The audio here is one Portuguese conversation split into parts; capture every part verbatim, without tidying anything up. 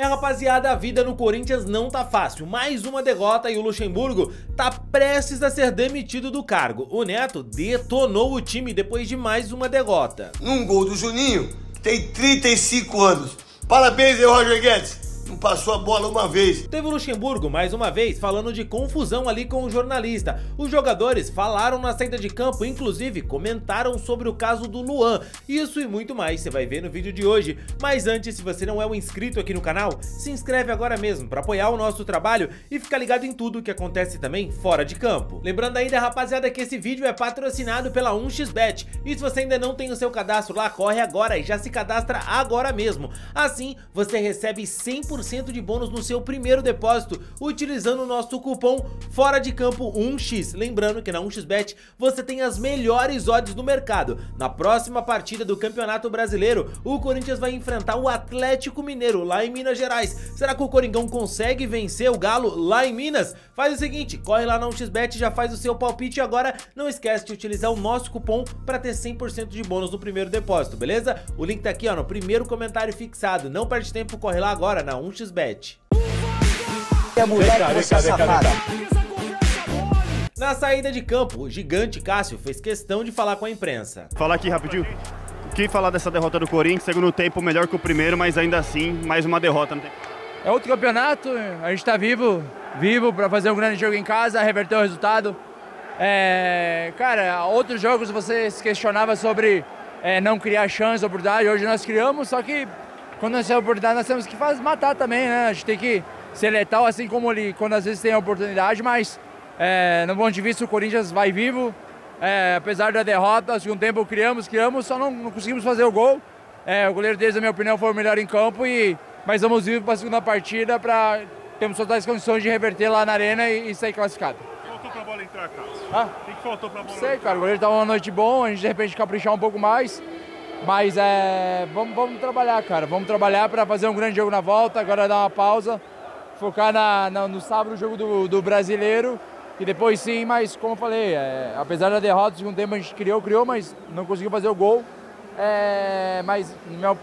É, rapaziada, a vida no Corinthians não tá fácil. Mais uma derrota e o Luxemburgo tá prestes a ser demitido do cargo. O Neto detonou o time depois de mais uma derrota. Num gol do Juninho, que tem trinta e cinco anos. Parabéns aí, Roger Guedes. Não passou a bola uma vez. Teve o Luxemburgo, mais uma vez, falando de confusão ali com o jornalista. Os jogadores falaram na saída de campo, inclusive comentaram sobre o caso do Luan. Isso e muito mais você vai ver no vídeo de hoje. Mas antes, se você não é um inscrito aqui no canal, se inscreve agora mesmo para apoiar o nosso trabalho e ficar ligado em tudo que acontece também fora de campo. Lembrando ainda, rapaziada, que esse vídeo é patrocinado pela um x bet. E se você ainda não tem o seu cadastro lá, corre agora e já se cadastra agora mesmo. Assim, você recebe cem por cento de bônus no seu primeiro depósito utilizando o nosso cupom Fora de Campo um x. Lembrando que na um x bet você tem as melhores odds do mercado. Na próxima partida do Campeonato Brasileiro, o Corinthians vai enfrentar o Atlético Mineiro lá em Minas Gerais. Será que o Coringão consegue vencer o Galo lá em Minas? Faz o seguinte, corre lá na um x bet, já faz o seu palpite agora. Não esquece de utilizar o nosso cupom para ter cem por cento de bônus no primeiro depósito, beleza? O link tá aqui, ó, no primeiro comentário fixado. Não perde tempo, corre lá agora na um x bet. Na saída de campo, o gigante Cássio fez questão de falar com a imprensa. Falar aqui rapidinho. O que falar dessa derrota do Corinthians? Segundo tempo melhor que o primeiro, mas ainda assim, mais uma derrota. É outro campeonato, a gente tá vivo, vivo para fazer um grande jogo em casa, reverter o resultado. É, cara, outros jogos você se questionava sobre é, não criar chance, oportunidade. Hoje nós criamos, só que quando nós temos a oportunidade, nós temos que fazer, matar também, né? A gente tem que ser letal, assim como ele, quando às vezes tem a oportunidade, mas é, no ponto de vista o Corinthians vai vivo, é, apesar da derrota, no segundo tempo criamos, criamos, só não, não conseguimos fazer o gol. É, o goleiro deles, na minha opinião, foi o melhor em campo, e, mas vamos vivo para a segunda partida, para termos todas as condições de reverter lá na arena e, e sair classificado. Faltou para a bola entrar, Cássio? Ah? O que faltou para a bola entrar? Não sei, cara, o goleiro estava uma noite boa, a gente de repente caprichar um pouco mais. Mas é, vamos, vamos trabalhar, cara. Vamos trabalhar para fazer um grande jogo na volta, agora dar uma pausa, focar na, na, no sábado o jogo do, do brasileiro, e depois sim, mas como eu falei, é, apesar da derrota, no segundo tempo a gente criou, criou, mas não conseguiu fazer o gol. É, mas,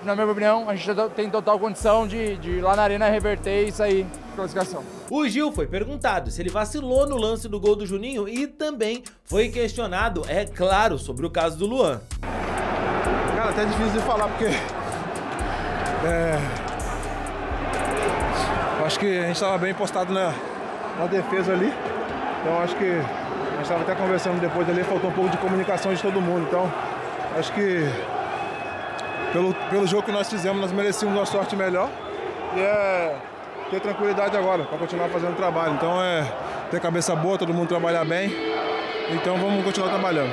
na minha opinião, a gente tem total condição de, de ir lá na arena reverter e sair classificação. O Gil foi perguntado se ele vacilou no lance do gol do Juninho e também foi questionado, é claro, sobre o caso do Luan. Cara, até difícil de falar, porque é, acho que a gente estava bem postado na, na defesa ali, então acho que a gente estava até conversando depois ali, faltou um pouco de comunicação de todo mundo, então acho que pelo, pelo jogo que nós fizemos, nós merecíamos uma sorte melhor e é ter tranquilidade agora para continuar fazendo o trabalho, então é ter cabeça boa, todo mundo trabalhar bem, então vamos continuar trabalhando.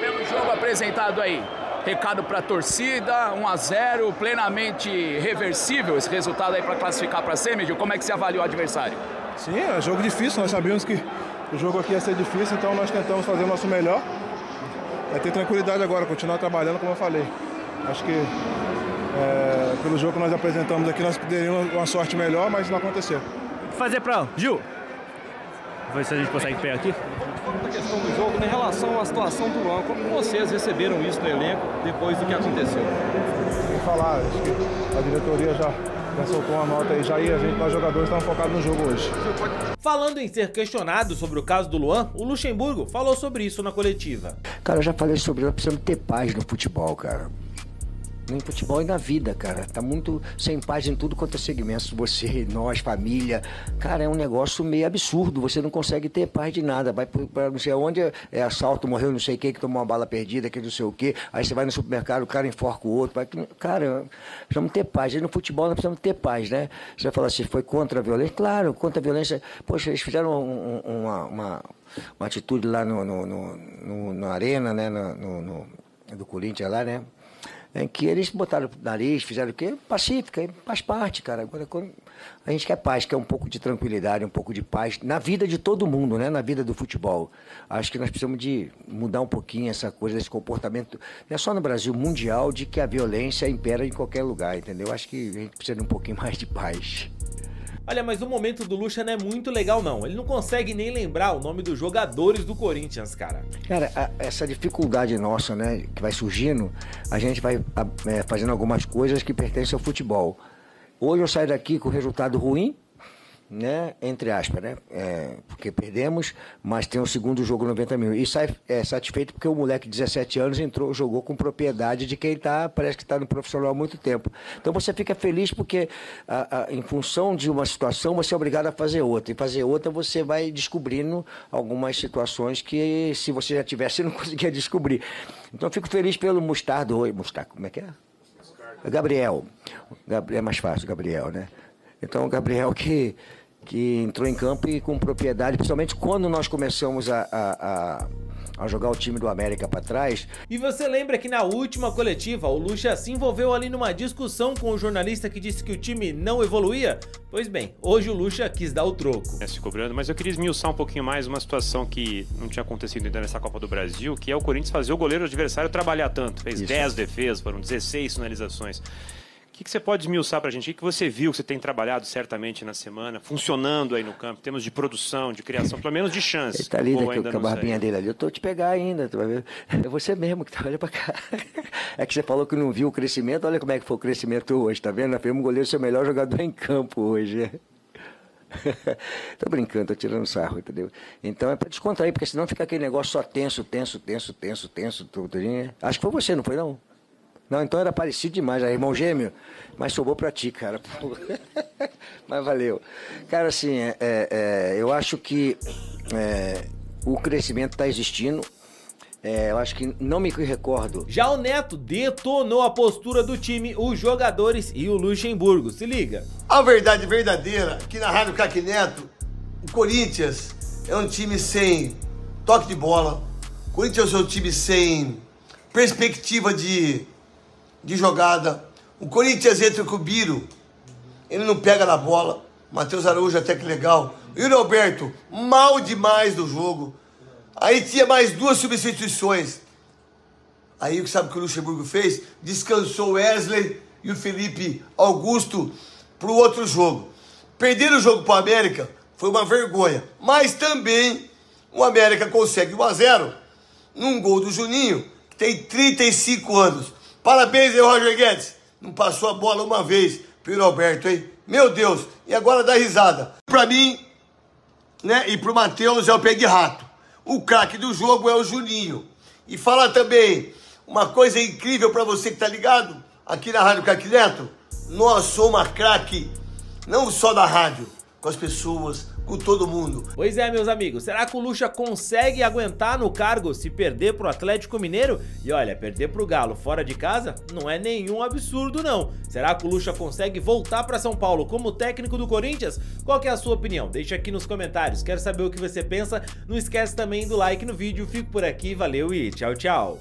Pelo jogo apresentado aí, recado para a torcida, um a zero, plenamente reversível esse resultado aí para classificar para a semi. Como é que você avaliou o adversário? Sim, é jogo difícil, nós sabíamos que o jogo aqui ia ser difícil, então nós tentamos fazer o nosso melhor. É ter tranquilidade agora, continuar trabalhando, como eu falei. Acho que é, pelo jogo que nós apresentamos aqui, nós poderíamos uma sorte melhor, mas não aconteceu. Fazer para Gil? Vamos ver se a gente consegue pegar aqui. A questão do jogo, em relação à situação do Luan, como vocês receberam isso no elenco depois do que aconteceu? Tem que falar, acho que a diretoria já, já soltou uma nota aí, já ia, a gente, nós jogadores estamos focados no jogo hoje. Falando em ser questionado sobre o caso do Luan, o Luxemburgo falou sobre isso na coletiva. Cara, eu já falei sobre isso, nós precisamos ter paz no futebol, cara. No futebol e na vida, cara. Tá muito sem paz em tudo quanto é segmento. Você, nós, família. Cara, é um negócio meio absurdo. Você não consegue ter paz de nada. Vai pra não sei onde, é assalto, morreu não sei quem, que tomou uma bala perdida, que não sei o quê. Aí você vai no supermercado, o cara enforca o outro. Vai... Cara, precisamos ter paz. E no futebol nós precisamos ter paz, né? Você vai falar assim, foi contra a violência? Claro, contra a violência. Poxa, eles fizeram um, um, uma, uma, uma atitude lá no, no, no, no, na arena, né? No, no, no, do Corinthians lá, né? Em que eles botaram o nariz, fizeram o quê? Pacífica, faz parte, cara. Agora, quando a gente quer paz, quer um pouco de tranquilidade, um pouco de paz na vida de todo mundo, né? Na vida do futebol. Acho que nós precisamos de mudar um pouquinho essa coisa, esse comportamento, não é só no Brasil, mundial, de que a violência impera em qualquer lugar, entendeu? Acho que a gente precisa de um pouquinho mais de paz. Olha, mas o momento do Luxa não é muito legal, não. Ele não consegue nem lembrar o nome dos jogadores do Corinthians, cara. Cara, a, essa dificuldade nossa, né, que vai surgindo, a gente vai a, é, fazendo algumas coisas que pertencem ao futebol. Hoje eu saio daqui com resultado ruim, né? Entre aspas, né? É, porque perdemos, mas tem um segundo jogo noventa mil. E sai é, satisfeito porque o moleque de dezessete anos entrou, jogou com propriedade de quem tá, parece que está no profissional há muito tempo. Então você fica feliz porque, a, a, em função de uma situação, você é obrigado a fazer outra. E fazer outra você vai descobrindo algumas situações que, se você já tivesse, não conseguia descobrir. Então eu fico feliz pelo Mostardo. Oi, Mostardo, como é que é? Gabriel. Gabriel. É mais fácil, Gabriel, né? Então o Gabriel que... que entrou em campo e com propriedade, principalmente quando nós começamos a, a, a, a jogar o time do América para trás. E você lembra que na última coletiva o Lucha se envolveu ali numa discussão com o jornalista que disse que o time não evoluía? Pois bem, hoje o Lucha quis dar o troco. É, se cobrando, mas eu queria esmiuçar um pouquinho mais uma situação que não tinha acontecido ainda nessa Copa do Brasil, que é o Corinthians fazer o goleiro adversário trabalhar tanto. Fez dez defesas, foram dezesseis finalizações. O que, que você pode esmiuçar para a gente? O que, que você viu, que você tem trabalhado certamente na semana, funcionando aí no campo, em termos de produção, de criação, pelo menos de chance? Ele está ali, né, com a barbinha dele ali. Eu estou te pegar ainda, tu vai ver. É você mesmo que está olhando para cá. É que você falou que não viu o crescimento, olha como é que foi o crescimento hoje, tá vendo? Nós fizemos um goleiro ser o melhor jogador em campo hoje. Tô brincando, tô tirando sarro, entendeu? Então é para descontrair, porque senão fica aquele negócio só tenso, tenso, tenso, tenso, tenso, tudo. Acho que foi você, não foi não? Não, então era parecido demais, aí, irmão gêmeo, mas sobrou pra ti, cara. Mas valeu. Cara, assim, é, é, eu acho que é, o crescimento tá existindo. É, eu acho que não me recordo. Já o Neto detonou a postura do time, os jogadores e o Luxemburgo. Se liga. A verdade verdadeira, que na Rádio Craque Neto, o Corinthians é um time sem toque de bola. O Corinthians é um time sem perspectiva de... de jogada. O Corinthians entra com o Biro, ele não pega na bola. Matheus Araújo até que legal. E o Alberto, mal demais do jogo. Aí tinha mais duas substituições. Aí sabe o que o Luxemburgo fez? Descansou o Wesley e o Felipe Augusto para o outro jogo. Perderam o jogo para o América, foi uma vergonha. Mas também o América consegue um a zero num gol do Juninho, que tem trinta e cinco anos. Parabéns aí, Roger Guedes. Não passou a bola uma vez pro Alberto, hein? Meu Deus, e agora dá risada. Pra mim, né, e pro Matheus é o pé de rato. O craque do jogo é o Juninho. E falar também uma coisa incrível pra você que tá ligado aqui na Rádio Craque Neto. Nós somos uma craque, não só da rádio, com as pessoas, com todo mundo. Pois é, meus amigos, será que o Lucha consegue aguentar no cargo se perder pro Atlético Mineiro? E olha, perder pro Galo fora de casa não é nenhum absurdo, não. Será que o Lucha consegue voltar para São Paulo como técnico do Corinthians? Qual que é a sua opinião? Deixa aqui nos comentários, quero saber o que você pensa. Não esquece também do like no vídeo, fico por aqui, valeu e tchau, tchau.